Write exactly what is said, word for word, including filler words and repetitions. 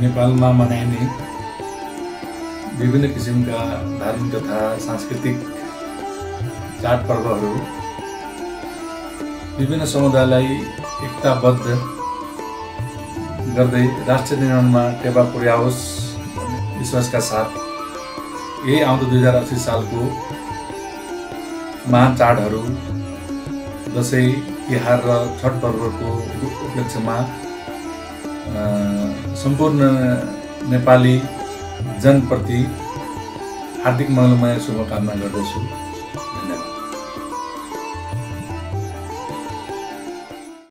नेपाल में मनाइने विभिन्न किसिम का धार्मिक तथा सांस्कृतिक चाडपर्वहरू विभिन्न समुदायलाई एकताबद्ध गर्दै राष्ट्र निर्माण में टेवा पुर्याओस् विश्वास का साथ यही आउँदो दुई हजार अस्सी साल को महान चाडहरू दशैं तिहार र छठ पर्व को उपलक्ष्य में संपूर्ण नेपाली जनप्रति हार्दिक मनोमय शुभकामना गर्दछु।